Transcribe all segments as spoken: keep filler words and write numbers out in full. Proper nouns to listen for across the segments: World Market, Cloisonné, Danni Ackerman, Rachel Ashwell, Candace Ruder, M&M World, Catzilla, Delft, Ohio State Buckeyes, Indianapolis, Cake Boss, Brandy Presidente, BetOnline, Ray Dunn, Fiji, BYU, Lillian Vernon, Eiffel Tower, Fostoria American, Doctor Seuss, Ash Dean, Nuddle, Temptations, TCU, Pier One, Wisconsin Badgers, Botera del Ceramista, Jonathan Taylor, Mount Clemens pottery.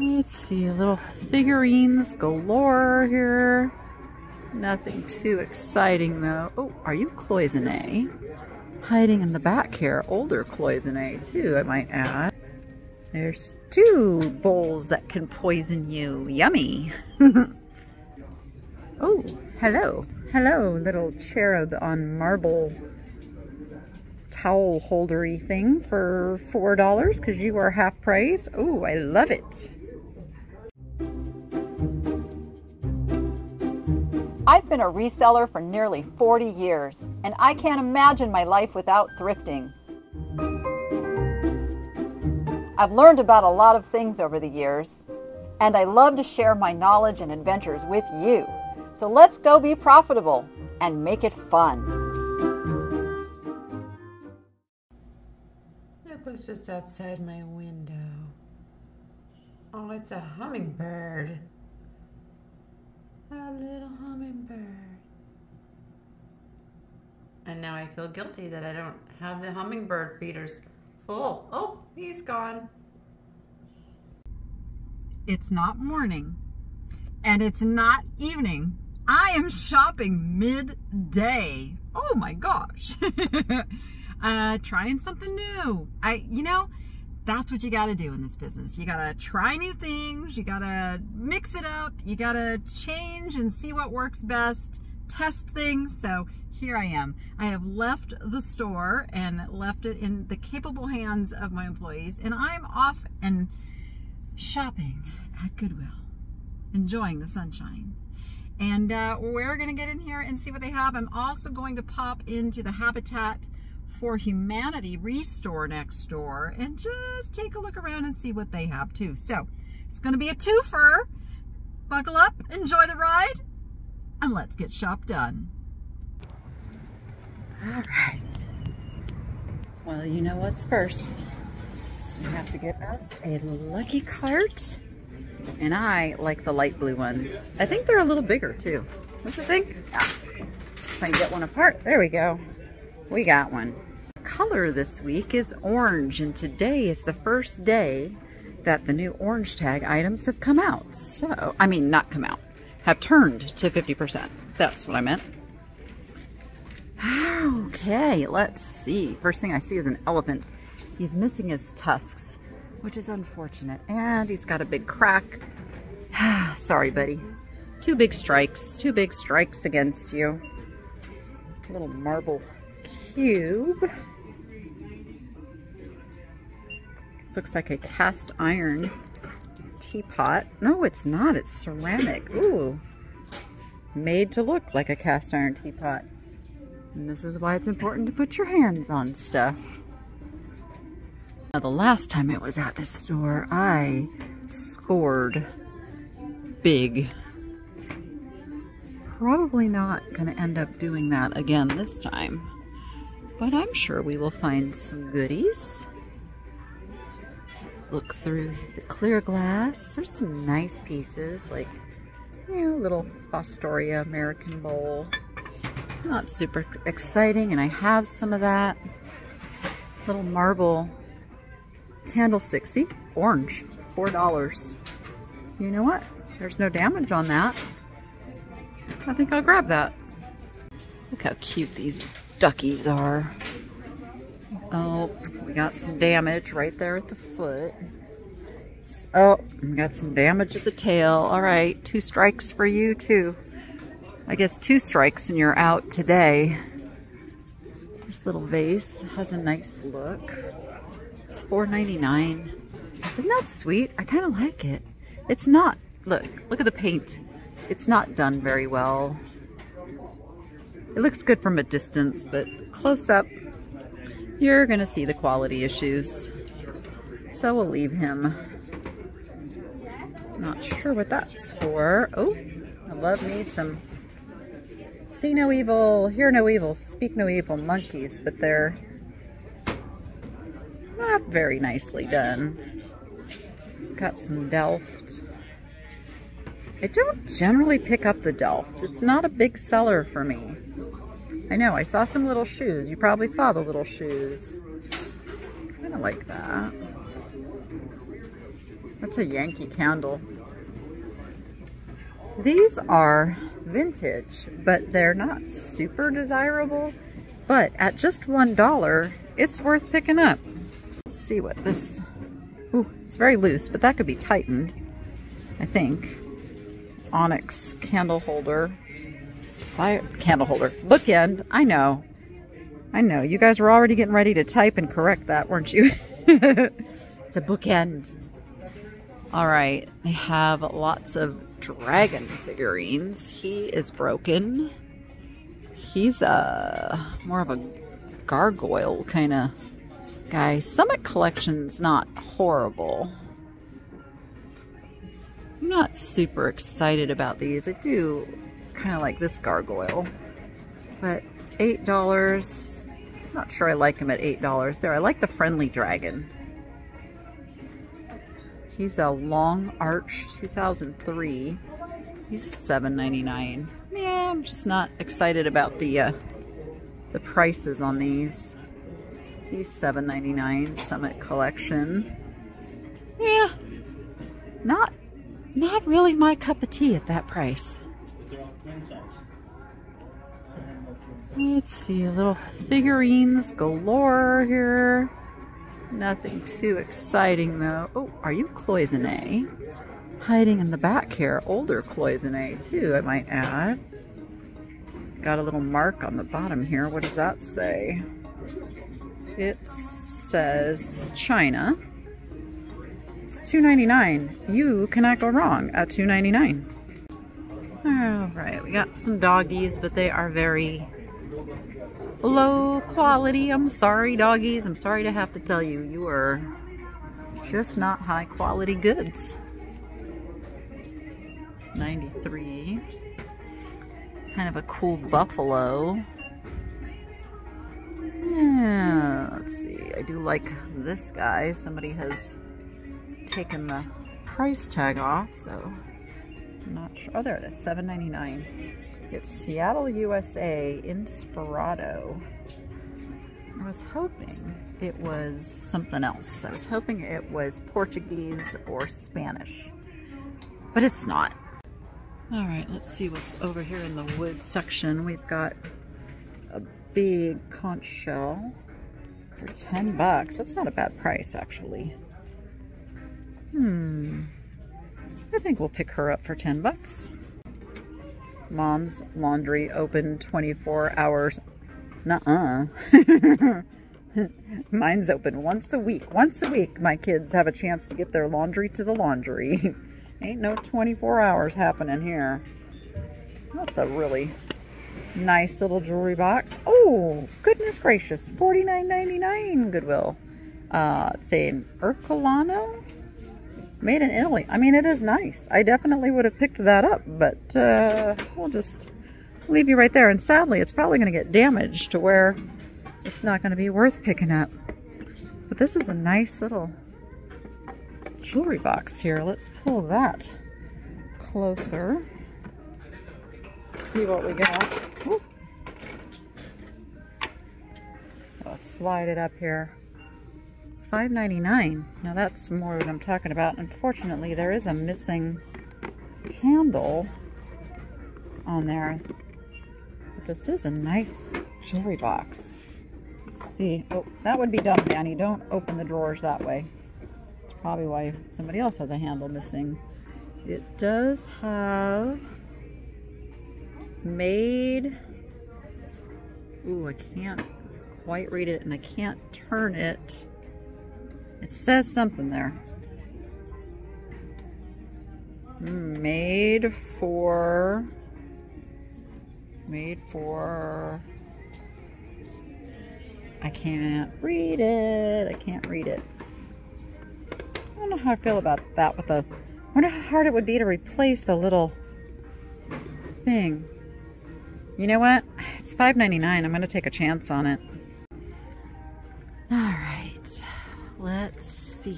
Let's see, little figurines galore here. Nothing too exciting though. Oh, are you cloisonné? Hiding in the back here, older cloisonné too, I might add. There's two bowls that can poison you. Yummy. Oh, hello. Hello, little cherub on marble towel holdery thing for four dollars because you are half price. Oh, I love it. I've been a reseller for nearly forty years, and I can't imagine my life without thrifting. I've learned about a lot of things over the years, and I love to share my knowledge and adventures with you. So let's go be profitable and make it fun. Look what's just outside my window. Oh, it's a hummingbird. A little hummingbird. And now I feel guilty that I don't have the hummingbird feeders full. Oh, he's gone. It's not morning and it's not evening. I am shopping midday. Oh my gosh. uh, trying something new. I, you know, that's what you gotta do in this business. You gotta try new things, you gotta mix it up, you gotta change and see what works best, test things. So here I am. I have left the store and left it in the capable hands of my employees, and I'm off and shopping at Goodwill, enjoying the sunshine. And uh, we're gonna get in here and see what they have. I'm also going to pop into the Habitat for Humanity restore next door and just take a look around and see what they have too. So it's going to be a twofer. Buckle up, enjoy the ride, and let's get shop done. All right. Well, you know what's first. We have to get us a lucky cart, and I like the light blue ones. I think they're a little bigger too. Don't you think? Yeah. If I can get one apart, there we go. We got one. Color this week is orange, and today is the first day that the new orange tag items have come out. So, I mean, not come out, have turned to fifty percent. That's what I meant. Okay, let's see. First thing I see is an elephant. He's missing his tusks, which is unfortunate. And he's got a big crack. Sorry, buddy. Two big strikes, two big strikes against you. A little marble cube. This looks like a cast iron teapot. No, it's not. It's ceramic. Ooh. Made to look like a cast iron teapot. And this is why it's important to put your hands on stuff. Now, the last time I was at this store, I scored big. Probably not going to end up doing that again this time. But I'm sure we will find some goodies. Let's look through the clear glass. There's some nice pieces, like, you know, little Fostoria American bowl. Not super exciting, and I have some of that. Little marble candlestick. See? Orange. four dollars. You know what? There's no damage on that. I think I'll grab that. Look how cute these duckies are. Oh, we got some damage right there at the foot. Oh, we got some damage at the tail. All right, two strikes for you too. I guess two strikes and you're out today. This little vase has a nice look. It's four ninety-nine. Isn't that sweet? I kind of like it. It's not, look, look at the paint. It's not done very well. It looks good from a distance, but close up, you're gonna see the quality issues. So we'll leave him. Not sure what that's for. Oh, I love me some see no evil, hear no evil, speak no evil monkeys, but they're not very nicely done. Got some Delft. I don't generally pick up the Delft. It's not a big seller for me. I know, I saw some little shoes. You probably saw the little shoes. Kind of like that. I That's a Yankee candle. These are vintage, but they're not super desirable. But at just one dollar, it's worth picking up. Let's see what this... Ooh, it's very loose, but that could be tightened, I think. Onyx candle holder. Fire, candle holder. Bookend. I know. I know. You guys were already getting ready to type and correct that, weren't you? It's a bookend. All right. They have lots of dragon figurines. He is broken. He's a more of a gargoyle kind of guy. Summit Collection's not horrible. I'm not super excited about these. I do kind of like this gargoyle, but eight dollars, I'm not sure I like him at eight dollars there. I like the friendly dragon. He's a long arch two thousand three. He's seven ninety-nine. Yeah, I'm just not excited about the uh, the prices on these. He's seven ninety-nine, Summit Collection. Yeah, not not really my cup of tea at that price. Let's see, little figurines galore here. Nothing too exciting though. Oh, are you cloisonné? Hiding in the back here. Older cloisonné too, I might add. Got a little mark on the bottom here. What does that say? It says China. It's two ninety-nine. You cannot go wrong at two ninety-nine. Alright, we got some doggies, but they are very low quality. I'm sorry, doggies. I'm sorry to have to tell you, you are just not high quality goods. ninety-three. Kind of a cool buffalo. Yeah, let's see. I do like this guy. Somebody has taken the price tag off, so... Not sure. Oh, there it is. seven ninety-nine. It's Seattle, U S A, Inspirado. I was hoping it was something else. I was hoping it was Portuguese or Spanish, but it's not. All right, let's see what's over here in the wood section. We've got a big conch shell for ten bucks. That's not a bad price, actually. Hmm. I think we'll pick her up for ten bucks. Mom's laundry open twenty-four hours. Nuh-uh. Mine's open once a week. Once a week, my kids have a chance to get their laundry to the laundry. Ain't no twenty-four hours happening here. That's a really nice little jewelry box. Oh, goodness gracious. forty-nine ninety-nine, Goodwill. Uh, it's an Ercolano. Made in Italy. I mean, it is nice. I definitely would have picked that up, but uh, we'll just leave you right there. And sadly, it's probably going to get damaged to where it's not going to be worth picking up. But this is a nice little jewelry box here. Let's pull that closer. See what we got. Ooh. I'll slide it up here. five ninety-nine. Now that's more what I'm talking about. Unfortunately, there is a missing handle on there. But this is a nice jewelry box. Let's see. Oh, that would be dumb, Danny. Don't open the drawers that way. That's probably why somebody else has a handle missing. It does have made... Ooh, I can't quite read it and I can't turn it. It says something there. Made for... Made for... I can't read it. I can't read it. I don't know how I feel about that with a... I wonder how hard it would be to replace a little thing. You know what? It's five ninety-nine. I'm going to take a chance on it. All right. Let's see.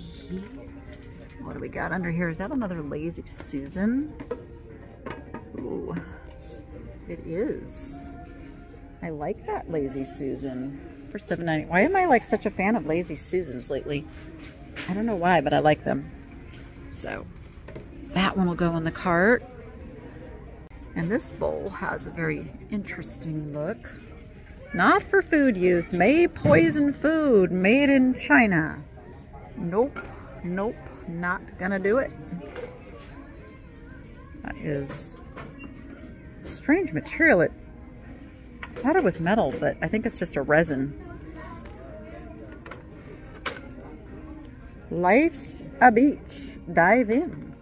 What do we got under here? Is that another Lazy Susan? Ooh, it is. I like that Lazy Susan for seven ninety-nine. Why am I like such a fan of Lazy Susans lately? I don't know why, but I like them. So that one will go in the cart. And this bowl has a very interesting look. Not for food use. May poison food made in China. Nope, nope, not gonna do it. That is strange material. It, I thought it was metal, but I think it's just a resin. Life's a beach. Dive in.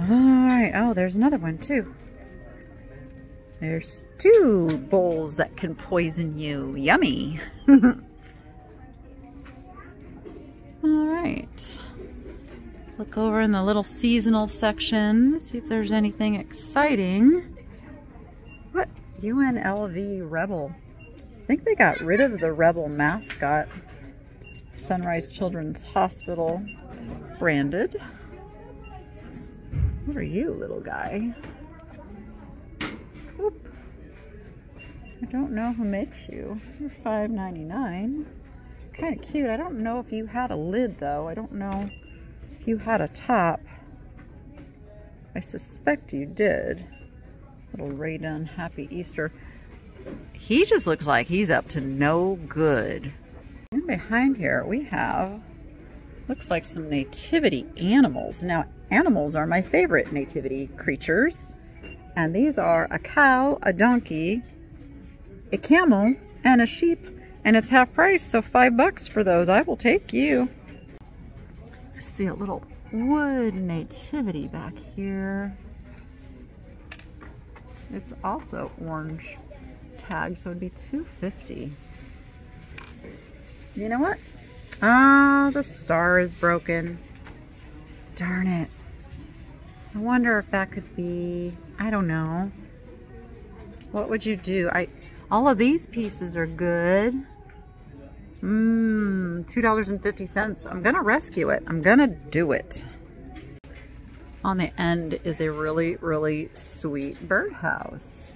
All right. Oh, there's another one too. There's two bowls that can poison you. Yummy. All right. Look over in the little seasonal section. See if there's anything exciting. What? U N L V Rebel. I think they got rid of the Rebel mascot. Sunrise Children's Hospital branded. What are you, little guy? Oop. I don't know who makes you. You're five ninety-nine. Kind of cute. I don't know if you had a lid, though. I don't know if you had a top. I suspect you did. Little Ray Dunn, happy Easter. He just looks like he's up to no good. And behind here we have, looks like some nativity animals. Now, animals are my favorite nativity creatures. And these are a cow, a donkey, a camel, and a sheep. And it's half price, so five bucks for those. I will take you. I see a little wood nativity back here. It's also orange tagged, so it'd be two fifty. You know what? Ah, the star is broken. Darn it. I wonder if that could be, I don't know. What would you do? I all of these pieces are good. Mmm, two dollars and fifty cents. I'm gonna rescue it. I'm gonna do it. On the end is a really, really sweet birdhouse.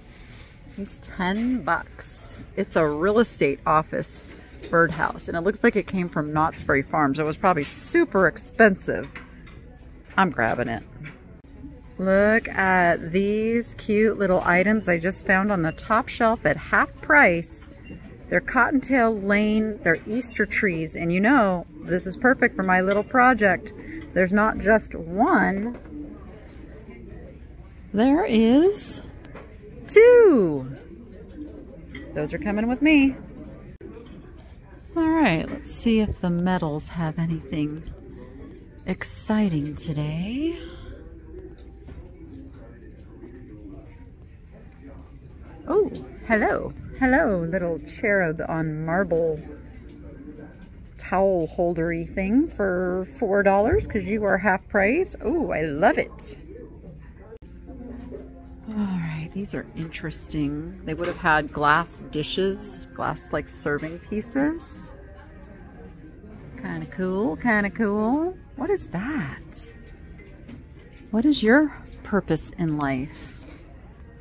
It's ten bucks. It's a real estate office birdhouse, and it looks like it came from Knott's Berry Farms. It was probably super expensive. I'm grabbing it. Look at these cute little items I just found on the top shelf at half price. They're Cottontail Lane, they're Easter trees, and you know, this is perfect for my little project. There's not just one. There is two. Those are coming with me. All right, let's see if the metals have anything exciting today. Oh, hello. Hello, little cherub on marble towel holdery thing for four dollars because you are half price. Oh, I love it. All right, these are interesting. They would have had glass dishes, glass like serving pieces. Kind of cool, kind of cool. What is that? What is your purpose in life?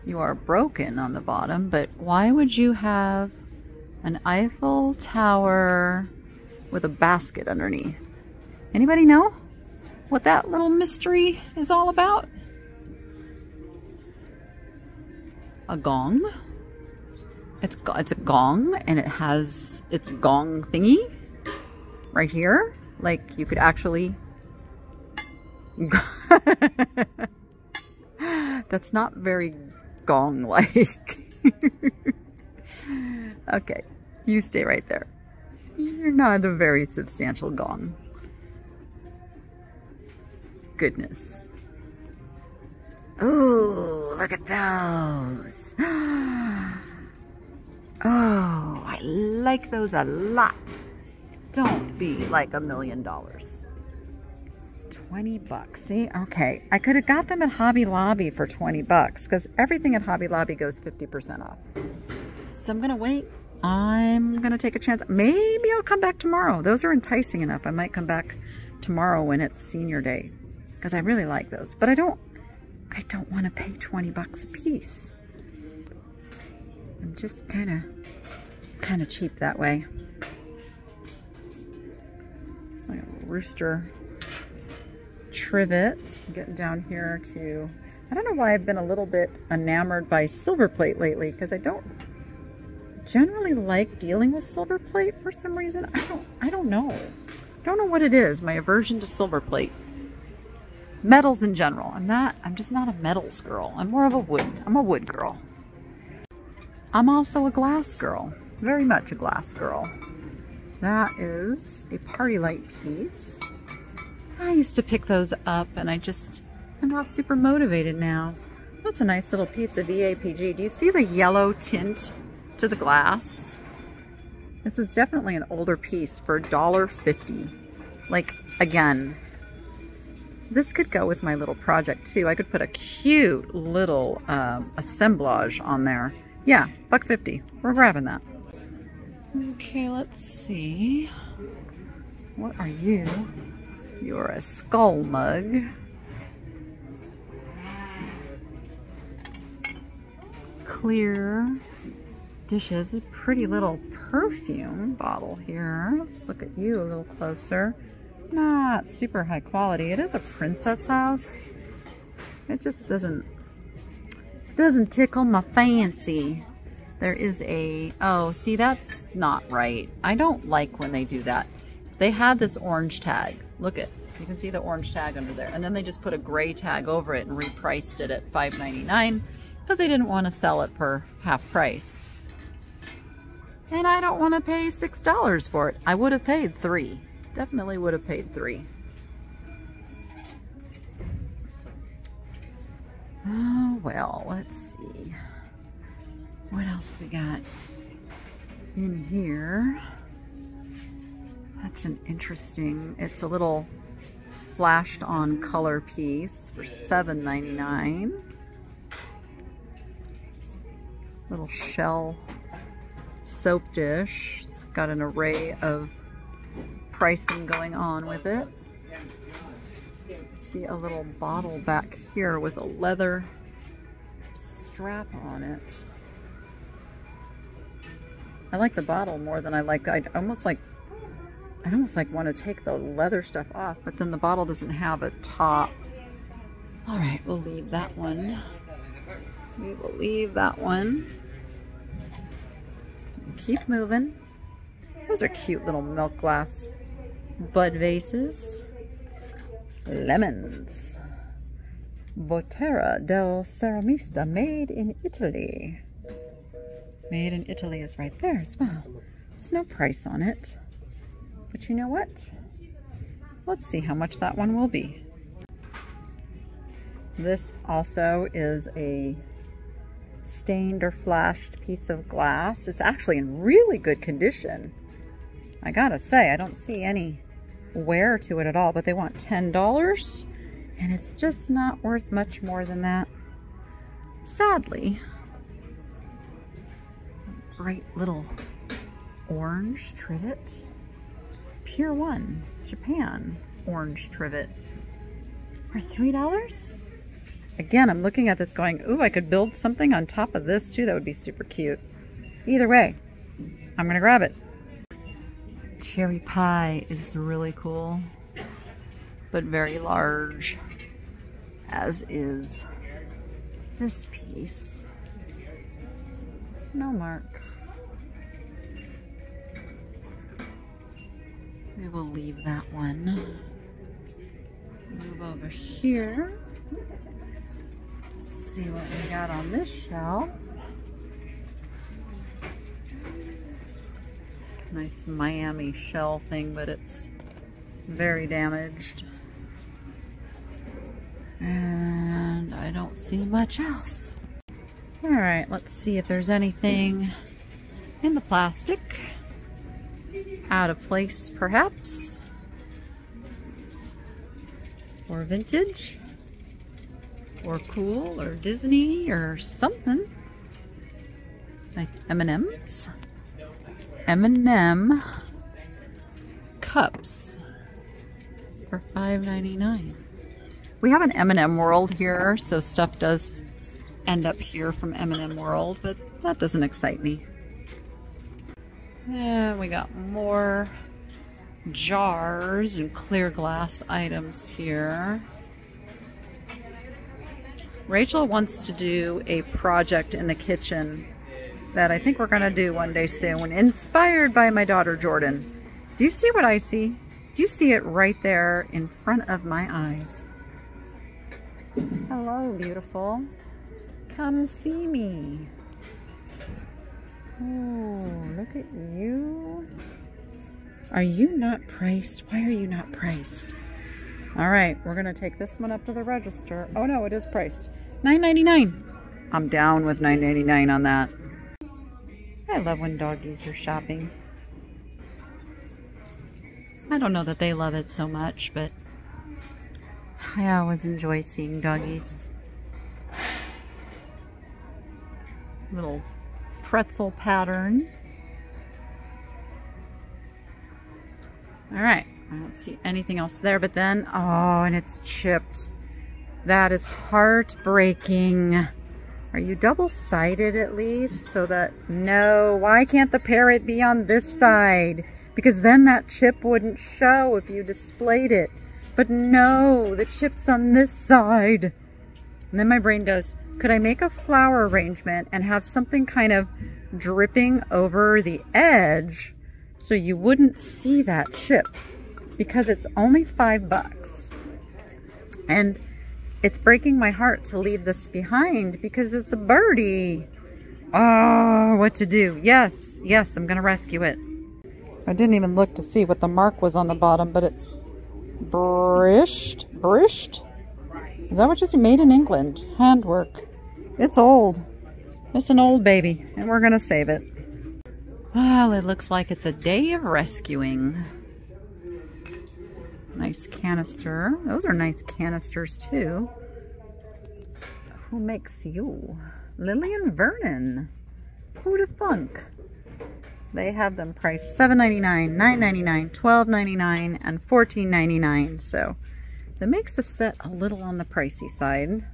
You are broken on the bottom, but why would you have an Eiffel Tower with a basket underneath? Anybody know what that little mystery is all about? A gong. It's, it's a gong, and it has its gong thingy right here. Like, you could actually... That's not very gong-like. Okay, you stay right there. You're not a very substantial gong. Goodness. Ooh, look at those. Oh, I like those a lot. Don't be like a million dollars. twenty bucks. See? Okay. I could have got them at Hobby Lobby for twenty bucks because everything at Hobby Lobby goes fifty percent off. So I'm going to wait. I'm going to take a chance. Maybe I'll come back tomorrow. Those are enticing enough. I might come back tomorrow when it's senior day because I really like those. But I don't, I don't want to pay twenty bucks a piece. I'm just kind of, kind of cheap that way. I got a rooster trivet. I'm getting down here to, I don't know why I've been a little bit enamored by silver plate lately, because I don't generally like dealing with silver plate for some reason. I don't, I don't know. I don't know what it is, my aversion to silver plate. Metals in general. I'm not, I'm just not a metals girl. I'm more of a wood, I'm a wood girl. I'm also a glass girl, very much a glass girl. That is a party light piece. I used to pick those up and I just, I'm not super motivated now. That's a nice little piece of E A P G. Do you see the yellow tint to the glass? This is definitely an older piece for a dollar fifty. Like, again, this could go with my little project too. I could put a cute little um, assemblage on there. Yeah, buck fifty. We're grabbing that. Okay, let's see. What are you? You're a skull mug. Clear dishes. A pretty little perfume bottle here. Let's look at you a little closer. Not super high quality. It is a Princess House. It just doesn't doesn't tickle my fancy. There is a, oh, see, that's not right. I don't like when they do that. They had this orange tag. Look at, you can see the orange tag under there. And then they just put a gray tag over it and repriced it at five ninety-nine because they didn't want to sell it for half price. And I don't want to pay six dollars for it. I would have paid three. Definitely would have paid three. Oh, well, let's see. What else we got in here? That's an interesting, it's a little flashed on color piece for seven ninety-nine. Little shell soap dish. It's got an array of pricing going on with it. See a little bottle back here with a leather strap on it. I like the bottle more than I like, I almost like, I almost like want to take the leather stuff off, but then the bottle doesn't have a top. All right, we'll leave that one. We will leave that one. Keep moving. Those are cute little milk glass bud vases. Lemons. Botera del Ceramista, made in Italy. Made in Italy is right there as well. There's no price on it. But you know what? Let's see how much that one will be. This also is a stained or flashed piece of glass. It's actually in really good condition. I gotta say, I don't see any wear to it at all, but they want ten dollars and it's just not worth much more than that. Sadly. Bright little orange trivet. Pier One, Japan orange trivet for three dollars. Again, I'm looking at this going, ooh, I could build something on top of this too. That would be super cute. Either way, I'm gonna grab it. Cherry pie is really cool, but very large, as is this piece. No mark. We will leave that one. Move over here. See what we got on this shelf. Nice Miami shell thing, but it's very damaged. And I don't see much else. All right, let's see if there's anything in the plastic. Out of place, perhaps. Or vintage. Or cool, or Disney, or something. Like M and M's. M and M cups for five ninety-nine. We have an M and M World here, so stuff does end up here from M and M World, but that doesn't excite me. Yeah, we got more jars and clear glass items here. Rachel wants to do a project in the kitchen that I think we're gonna do one day soon, inspired by my daughter Jordan. Do you see what I see? Do you see it right there in front of my eyes? Hello, beautiful. Come see me. Oh, look at you. Are you not priced? Why are you not priced? All right, we're gonna take this one up to the register. Oh no, it is priced. nine ninety-nine. I'm down with nine ninety-nine on that. I love when doggies are shopping. I don't know that they love it so much, but I always enjoy seeing doggies. Little pretzel pattern. All right, I don't see anything else there, but then, oh, and it's chipped. That is heartbreaking. Are you double-sided at least? So that, no, why can't the parrot be on this side? Because then that chip wouldn't show if you displayed it. But no, the chip's on this side. And then my brain goes, could I make a flower arrangement and have something kind of dripping over the edge so you wouldn't see that chip? Because it's only five bucks. And it's breaking my heart to leave this behind because it's a birdie. Oh, what to do? Yes, yes, I'm gonna rescue it. I didn't even look to see what the mark was on the bottom, but it's brished, brished. Is that what you see? Made in England, handwork. It's old. It's an old baby, and we're gonna save it. Well, it looks like it's a day of rescuing. Nice canister. Those are nice canisters too. Who makes you? Lillian Vernon. Who'd have thunk? They have them priced seven ninety-nine, nine ninety-nine, twelve ninety-nine, and fourteen ninety-nine. So that makes the set a little on the pricey side.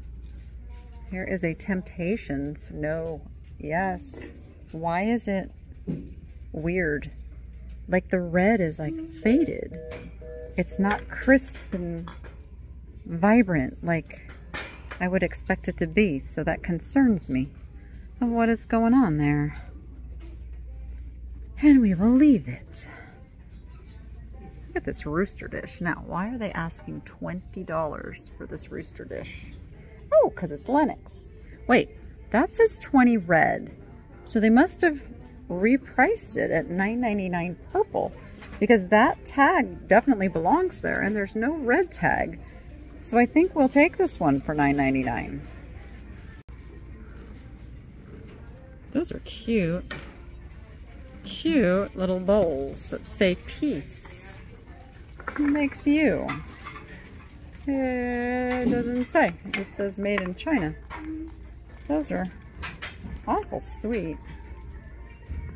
Here is a Temptations. No. Yes. Why is it weird? Like the red is like faded. It's not crisp and vibrant like I would expect it to be. So that concerns me of what is going on there. And we will leave it. Look at this rooster dish. Now, why are they asking twenty dollars for this rooster dish? Oh, because it's Lennox. Wait, that says twenty red. So they must have repriced it at nine ninety-nine purple because that tag definitely belongs there and there's no red tag. So I think we'll take this one for nine ninety-nine. Those are cute. Cute little bowls that say peace. Who makes you? It doesn't say. It just says made in China. Those are awful sweet.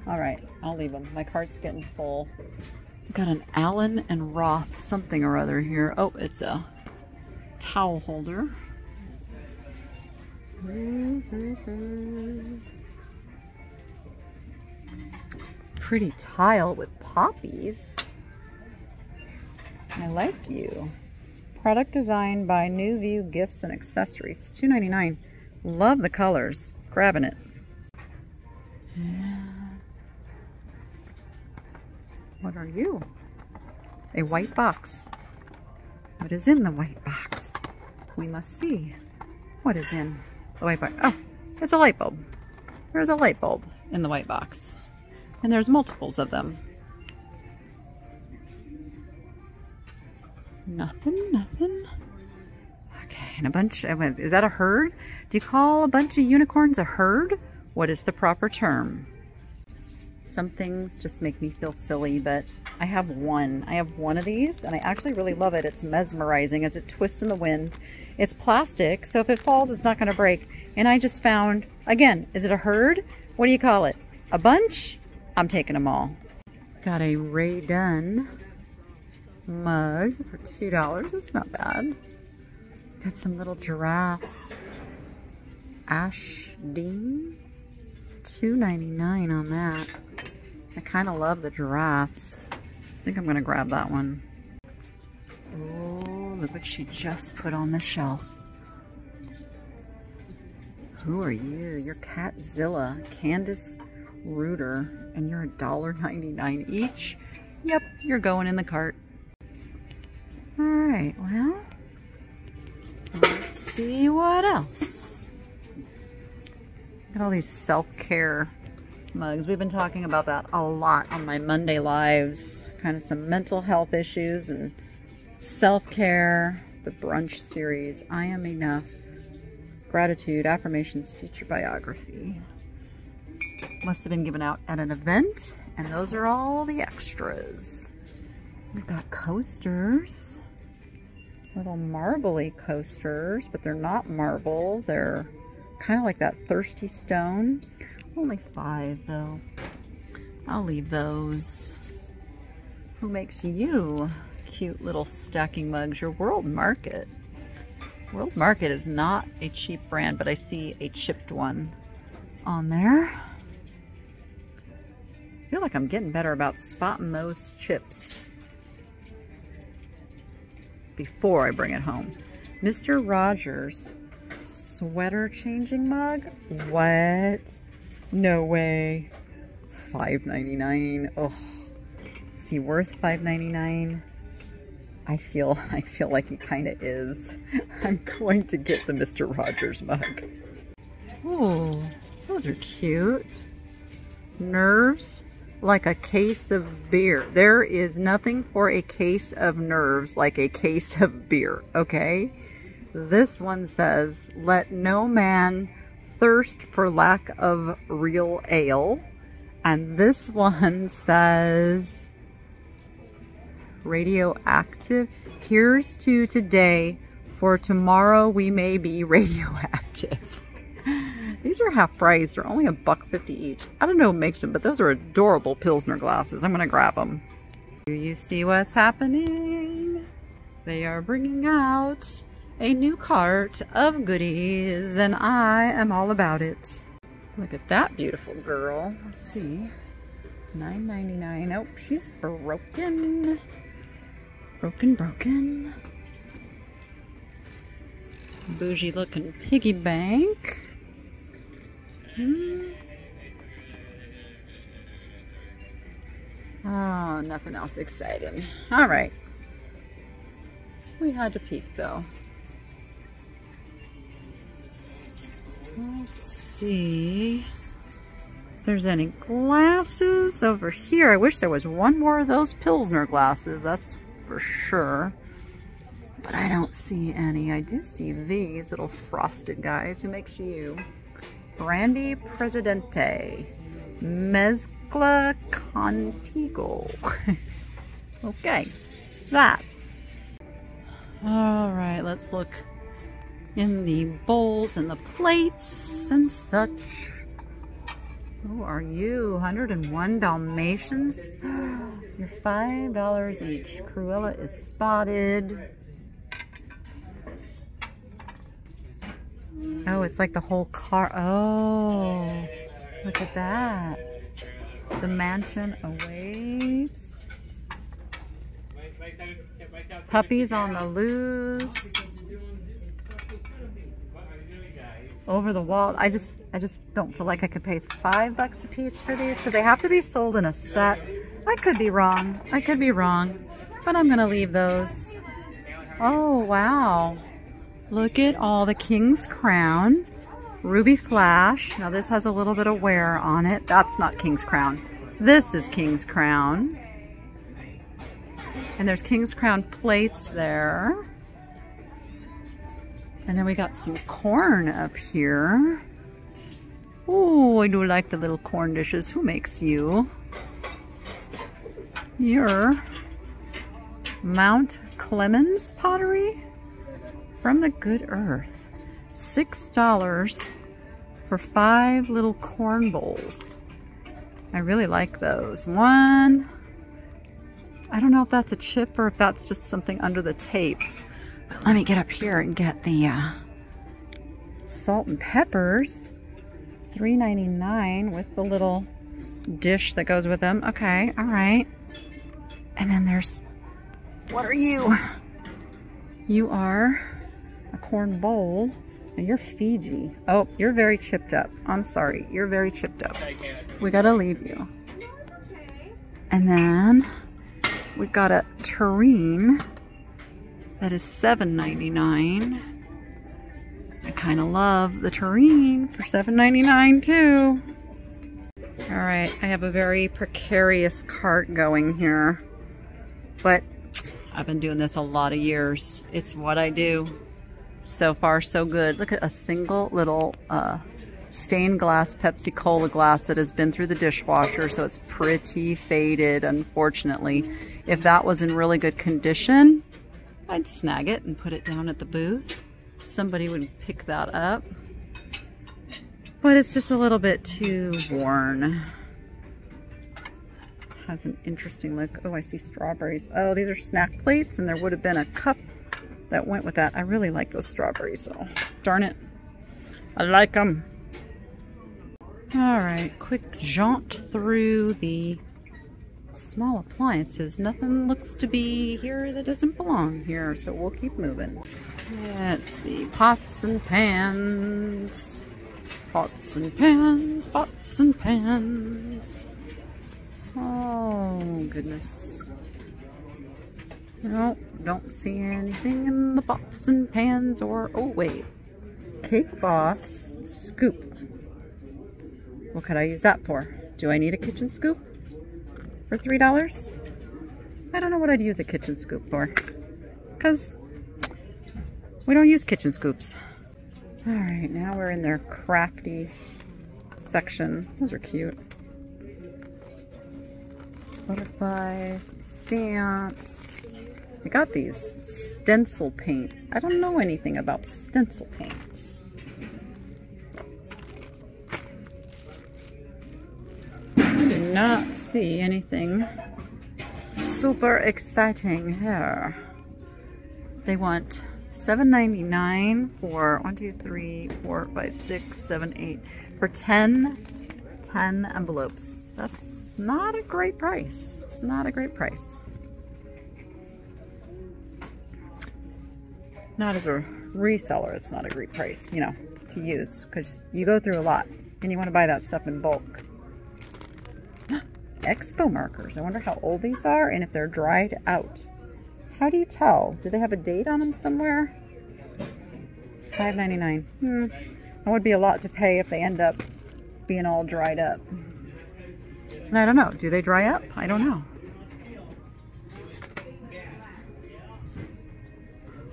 All right, I'll leave them. My cart's getting full. We've got an Allen and Roth something or other here. Oh, it's a towel holder. Mm-hmm. Pretty tile with poppies. I like you. Product designed by New View Gifts and Accessories. two ninety-nine. Love the colors. Grabbing it. What are you? A white box. What is in the white box? We must see. What is in the white box? Oh, it's a light bulb. There's a light bulb in the white box. And there's multiples of them. Nothing, nothing. Okay, and a bunch of, is that a herd? Do you call a bunch of unicorns a herd? What is the proper term? Some things just make me feel silly, but I have one. I have one of these, and I actually really love it. It's mesmerizing as it twists in the wind. It's plastic, so if it falls, it's not gonna break. And I just found, again, is it a herd? What do you call it? A bunch? I'm taking them all. Got a Ray Dunn mug for two dollars. It's not bad. Got some little giraffes. Ash Dean. two ninety-nine on that. I kind of love the giraffes. think I'm going to grab that one. Oh, look what she just put on the shelf. Who are you? You're Catzilla, Candace Ruder, and you're a dollar ninety-nine each. Yep, you're going in the cart. All right, well, let's see what else. Look at all these self-care mugs. We've been talking about that a lot on my Monday lives. Kind of some mental health issues and self-care, the brunch series, I Am Enough, Gratitude, Affirmations, Future Biography. Must have been given out at an event, and those are all the extras. We've got coasters, little marbly coasters, but they're not marble. They're kind of like that thirsty stone. Only five, though. I'll leave those. Who makes you cute little stacking mugs? Your World Market. World Market is not a cheap brand, but I see a chipped one on there. I feel like I'm getting better about spotting those chips before I bring it home. Mister Rogers sweater changing mug? What? No way. five ninety-nine. Oh, is he worth five ninety-nine? I feel I feel like he kind of is. I'm going to get the Mister Rogers mug. Oh, those are cute. Nerves like a case of beer. There is nothing for a case of nerves like a case of beer, okay? This one says, let no man thirst for lack of real ale. And this one says, radioactive. Here's to today, for tomorrow we may be radioactive. These are half price. They're only a buck fifty each. I don't know who makes them, but those are adorable Pilsner glasses. I'm gonna grab them. Do you see what's happening? They are bringing out a new cart of goodies, and I am all about it. Look at that beautiful girl. Let's see. nine ninety-nine. Oh, she's broken. Broken, broken. Bougie looking piggy bank. Hmm. Oh, nothing else exciting. All right. We had to peek though. Let's see if there's any glasses over here. I wish there was one more of those Pilsner glasses. That's for sure, but I don't see any. I do see these little frosted guys. Who makes you? Brandy Presidente. Mezcla Contigo. Okay, that. All right, let's look in the bowls and the plates and such. Who are you? one oh one Dalmatians. You're five dollars each. Cruella is spotted. Oh, it's like the whole car. Oh, look at that. The mansion awaits. Puppies on the loose. Over the wall. I just I just don't feel like I could pay five bucks a piece for these, so they have to be sold in a set. I could be wrong. I could be wrong, but I'm gonna leave those. Oh wow. Look at all the King's Crown. Ruby Flash. Now this has a little bit of wear on it. That's not King's Crown. This is King's Crown. And there's King's Crown plates there. And then we got some corn up here. Oh, I do like the little corn dishes. Who makes you? Your Mount Clemens pottery from the good earth. six dollars for five little corn bowls. I really like those. One, I don't know if that's a chip or if that's just something under the tape. But let me get up here and get the uh, salt and peppers. three ninety-nine with the little dish that goes with them. Okay, all right. And then there's, what are you? You are a corn bowl. And you're Fiji. Oh, you're very chipped up. I'm sorry. You're very chipped up. We gotta leave you. And then we've got a terrine that is seven ninety-nine. I kind of love the terrine for seven ninety-nine too. All right, I have a very precarious cart going here, but I've been doing this a lot of years. It's what I do. So far, so good. Look at a single little uh, stained glass Pepsi Cola glass that has been through the dishwasher, so it's pretty faded, unfortunately. If that was in really good condition, I'd snag it and put it down at the booth. Somebody would pick that up. But it's just a little bit too worn. Has an interesting look. Oh, I see strawberries. Oh, these are snack plates, and there would have been a cup that went with that. I really like those strawberries, so darn it, I like them. All right, quick jaunt through the small appliances. Nothing looks to be here that doesn't belong here, so we'll keep moving. Let's see, pots and pans, pots and pans, pots and pans. Oh, goodness. Nope, don't see anything in the pots and pans or, oh wait, Cake Boss scoop. What could I use that for? Do I need a kitchen scoop for three dollars? I don't know what I'd use a kitchen scoop for, because we don't use kitchen scoops. All right, now we're in their crafty section. Those are cute. Butterflies, some stamps. I got these stencil paints. I don't know anything about stencil paints. I do not see anything super exciting here. They want seven ninety-nine for one, two, three, four, five, six, seven, eight, for ten, ten envelopes. That's not a great price. It's not a great price. Not as a reseller, it's not a great price, you know, to use, because you go through a lot and you want to buy that stuff in bulk. Expo markers. I wonder how old these are and if they're dried out. How do you tell? Do they have a date on them somewhere? five ninety-nine. Hmm. That would be a lot to pay if they end up being all dried up. And I don't know. Do they dry up? I don't know.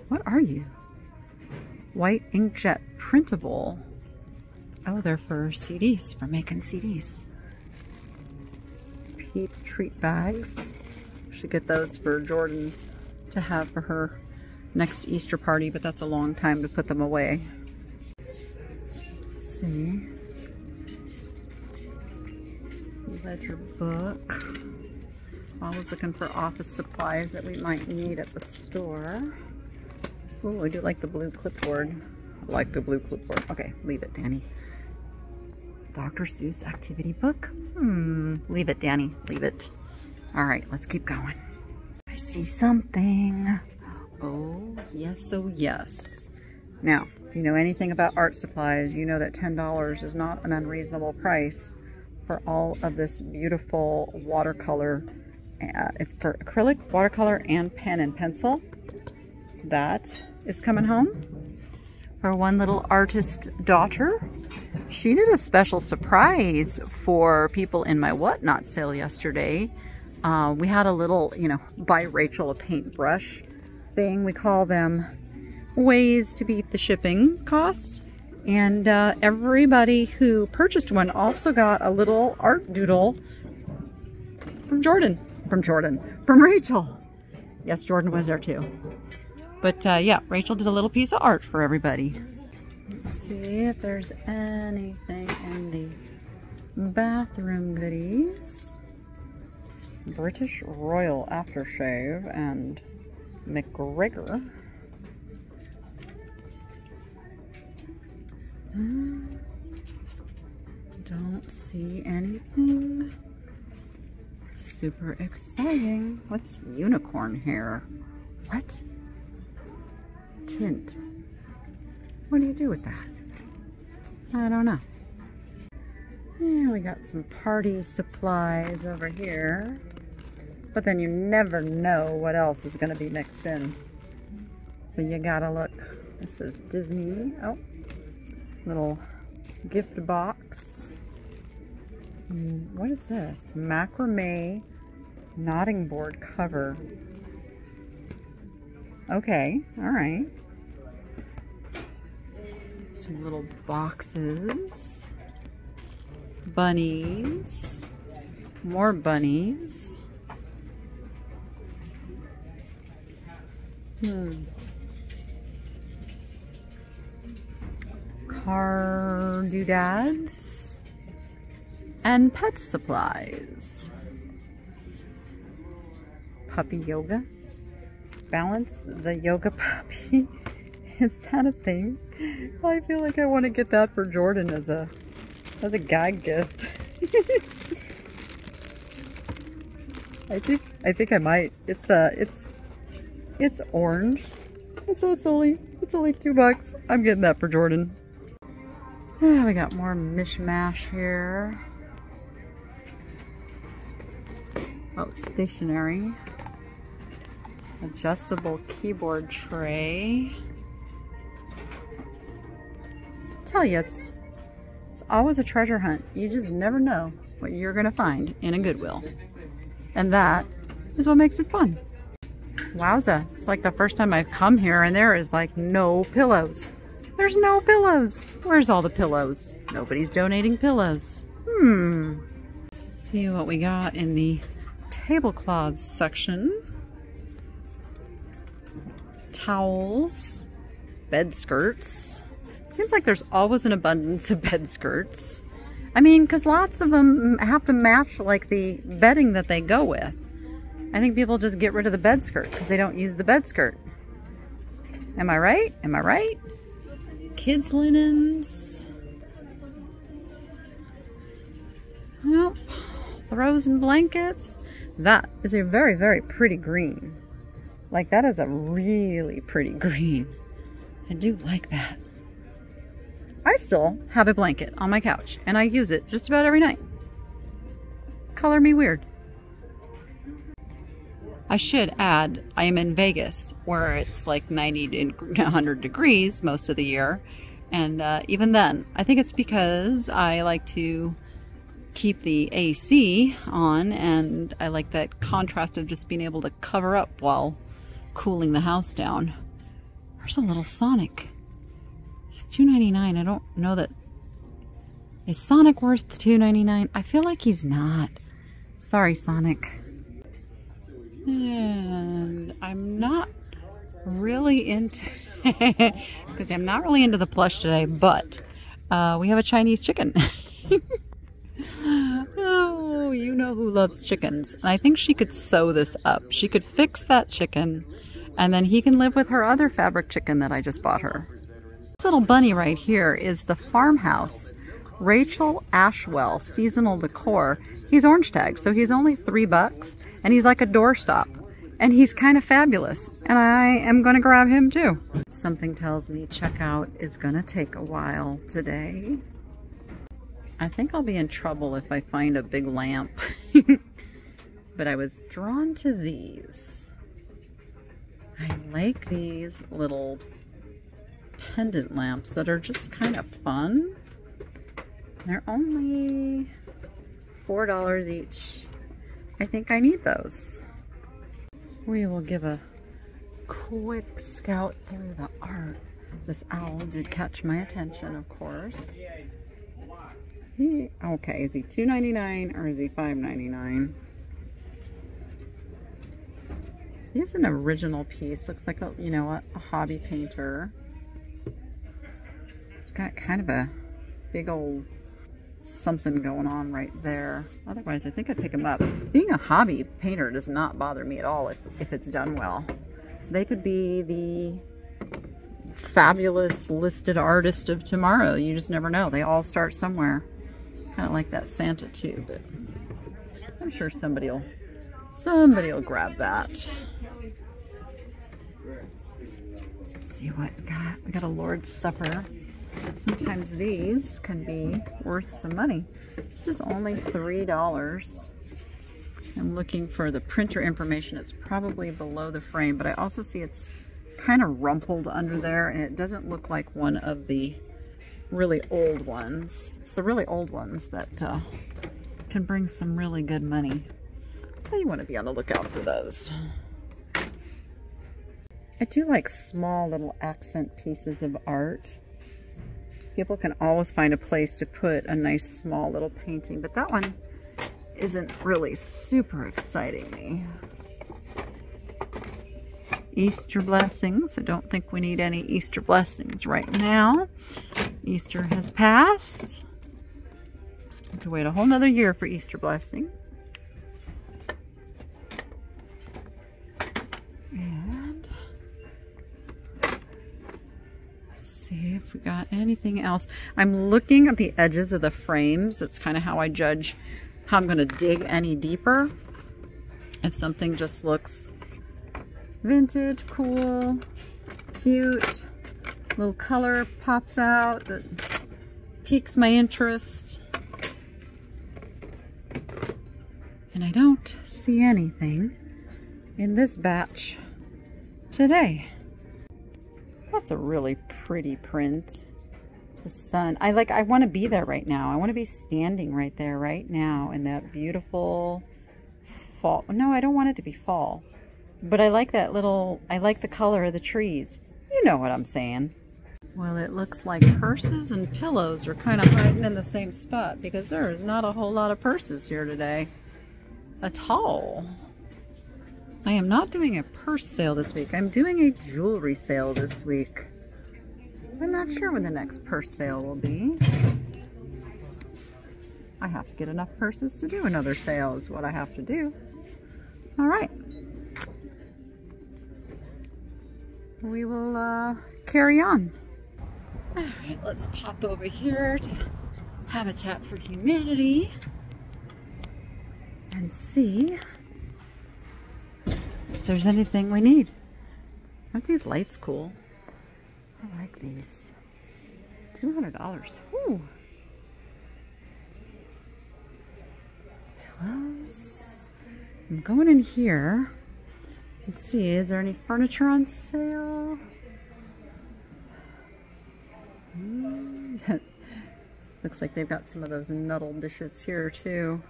What are you? White inkjet printable. Oh, they're for C Ds, for making C Ds. Peep treat bags. Should get those for Jordan to have for her next Easter party, but that's a long time to put them away. Let's see. Ledger book. I was looking for office supplies that we might need at the store. Ooh, I do like the blue clipboard. I like the blue clipboard. Okay, leave it, Danny. Doctor Seuss activity book. Hmm, leave it, Danny. Leave it. All right, let's keep going. I see something. Oh, yes, oh, yes. Now, if you know anything about art supplies, you know that ten dollars is not an unreasonable price for all of this beautiful watercolor. Uh, it's for acrylic, watercolor, and pen and pencil. That is coming home for one little artist daughter. She did a special surprise for people in my WhatNot sale yesterday. Uh, we had a little, you know, buy Rachel a paintbrush thing. We call them ways to beat the shipping costs. And uh, everybody who purchased one also got a little art doodle from Jordan, from Jordan, from Rachel. Yes, Jordan was there too. But uh, yeah, Rachel did a little piece of art for everybody. Let's see if there's anything in the bathroom goodies. British Royal Aftershave and McGregor. Don't see anything. Super exciting. What's unicorn hair? What? Tint. What do you do with that? I don't know. Yeah, we got some party supplies over here. But then you never know what else is going to be mixed in. So you gotta look. This is Disney. Oh, little gift box. And what is this? Macrame knotting board cover. Okay, all right. Some little boxes. Bunnies. More bunnies. Hmm. Car doodads and pet supplies. Puppy yoga. Balance the yoga puppy. Is that a thing? I feel like I want to get that for Jordan as a as a gag gift. I think I think I might. It's uh it's It's orange, so it's only it's only two bucks. I'm getting that for Jordan. Oh, we got more mishmash here. Oh, stationery, adjustable keyboard tray. I tell you, it's it's always a treasure hunt. You just never know what you're gonna find in a Goodwill, and that is what makes it fun. Wowza, it's like the first time I've come here and there is like no pillows. There's no pillows. Where's all the pillows? Nobody's donating pillows. Hmm. Let's see what we got in the tablecloths section. Towels, bed skirts. Seems like there's always an abundance of bed skirts. I mean, because lots of them have to match like the bedding that they go with. I think people just get rid of the bed skirt because they don't use the bed skirt. Am I right? Am I right? Kids' linens. Nope. Throws and blankets. That is a very, very pretty green. Like, that is a really pretty green. I do like that. I still have a blanket on my couch and I use it just about every night. Color me weird. I should add, I am in Vegas, where it's like ninety to one hundred degrees most of the year, and uh, even then, I think it's because I like to keep the A C on, and I like that contrast of just being able to cover up while cooling the house down. There's a little Sonic. It's two ninety-nine. I don't know that. Is Sonic worth two ninety-nine? I feel like he's not. Sorry, Sonic. And I'm not really into because I'm not really into the plush today, but uh, we have a Chinese chicken. Oh, you know who loves chickens. And I think she could sew this up. She could fix that chicken, and then he can live with her other fabric chicken that I just bought her. This little bunny right here is the farmhouse. Rachel Ashwell, seasonal decor. He's orange tagged, so he's only three bucks. And he's like a doorstop. And he's kind of fabulous. And I am going to grab him too. Something tells me checkout is going to take a while today. I think I'll be in trouble if I find a big lamp. But I was drawn to these. I like these little pendant lamps that are just kind of fun. They're only four dollars each. I think I need those. We will give a quick scout through the art. This owl did catch my attention, of course. He, okay, is he two ninety-nine or is he five ninety-nine? He's an original piece. Looks like a, you know, a, a hobby painter. It's got kind of a big old something going on right there. Otherwise, I think I'd pick them up. Being a hobby painter does not bother me at all if, if it's done well. They could be the fabulous listed artist of tomorrow. You just never know. They all start somewhere. Kind of like that Santa too, but I'm sure somebody will, somebody will grab that. Let's see what we got. We got a Lord's Supper. Sometimes these can be worth some money. This is only three dollars. I'm looking for the printer information. It's probably below the frame, but I also see it's kind of rumpled under there, and it doesn't look like one of the really old ones. It's the really old ones that uh, can bring some really good money. So you want to be on the lookout for those. I do like small little accent pieces of art. People can always find a place to put a nice small little painting, but that one isn't really super exciting me. Easter blessings. I don't think we need any Easter blessings right now. Easter has passed. We have to wait a whole nother year for Easter blessing. And let's see if we got anything else. I'm looking at the edges of the frames. That's kind of how I judge how I'm going to dig any deeper. If something just looks vintage, cool, cute, little color pops out that piques my interest. And I don't see anything in this batch today. That's a really pretty print. The sun. I like, I want to be there right now. I want to be standing right there right now in that beautiful fall. No, I don't want it to be fall, but I like that little, I like the color of the trees. You know what I'm saying. Well, it looks like purses and pillows are kind of hiding in the same spot because there is not a whole lot of purses here today at all. I am not doing a purse sale this week. I'm doing a jewelry sale this week. I'm not sure when the next purse sale will be. I have to get enough purses to do another sale is what I have to do. All right. We will uh, carry on. All right, let's pop over here to Habitat for Humanity and see if there's anything we need. Aren't these lights cool? I like these. two hundred dollars. Ooh. Pillows. I'm going in here. Let's see, is there any furniture on sale? Mm. Looks like they've got some of those Nuddle dishes here too.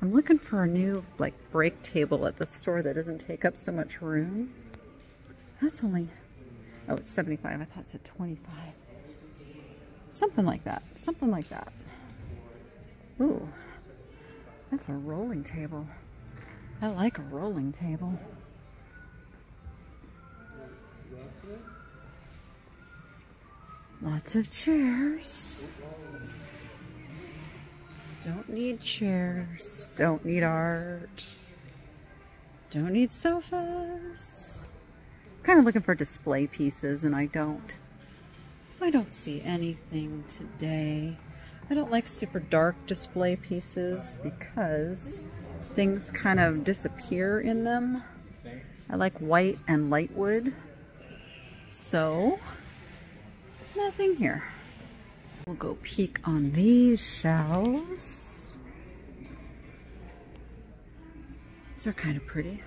I'm looking for a new like break table at the store that doesn't take up so much room. That's only, oh, it's seventy-five. I thought it said twenty-five. Something like that. Something like that. Ooh, that's a rolling table. I like a rolling table. Lots of chairs. Don't need chairs. Don't need art. Don't need sofas. Kind of looking for display pieces, and I don't I don't see anything today. I don't like super dark display pieces because things kind of disappear in them. I like white and light wood, so nothing here. We'll go peek on these shelves. These are kind of pretty.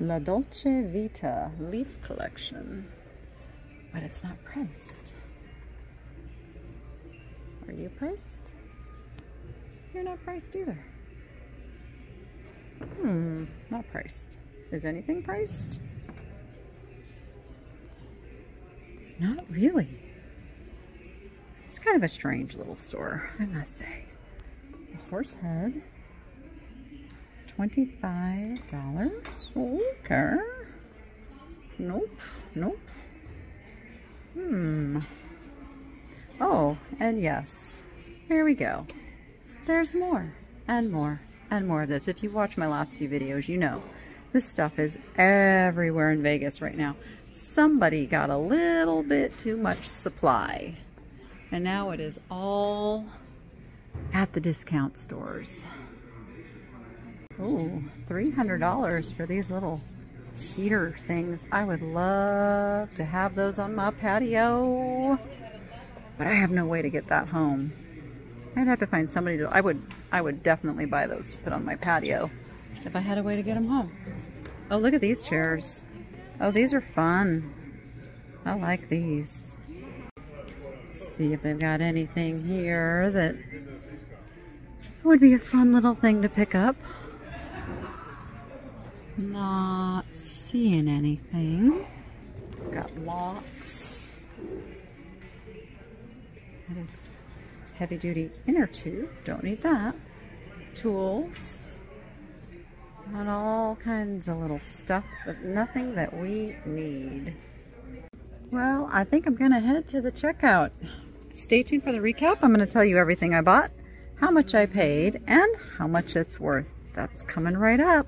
La Dolce Vita Leaf Collection, but it's not priced. Are you priced? You're not priced either. Hmm, not priced. Is anything priced? Not really. It's kind of a strange little store, I must say. A horse head. twenty-five dollars. Okay. Nope. Nope. Hmm. Oh, and yes. Here we go. There's more and more and more of this. If you watch my last few videos, you know this stuff is everywhere in Vegas right now. Somebody got a little bit too much supply. And now it is all at the discount stores. Oh, three hundred dollars for these little heater things. I would love to have those on my patio, but I have no way to get that home. I'd have to find somebody to, I would, I would definitely buy those to put on my patio if I had a way to get them home. Oh, look at these chairs. Oh, these are fun. I like these. Let's see if they've got anything here that would be a fun little thing to pick up. Not seeing anything. Got locks. That is heavy duty inner tube. Don't need that. Tools. And all kinds of little stuff, but nothing that we need. Well, I think I'm gonna head to the checkout. Stay tuned for the recap. I'm gonna tell you everything I bought, how much I paid, and how much it's worth. That's coming right up.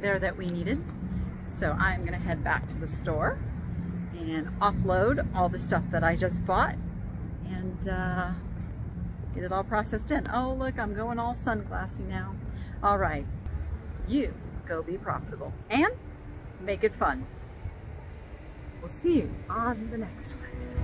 There that we needed, so I'm gonna head back to the store and offload all the stuff that I just bought and uh, get it all processed in. Oh look, I'm going all sunglassy now. All right, you go be profitable and make it fun. We'll see you on the next one.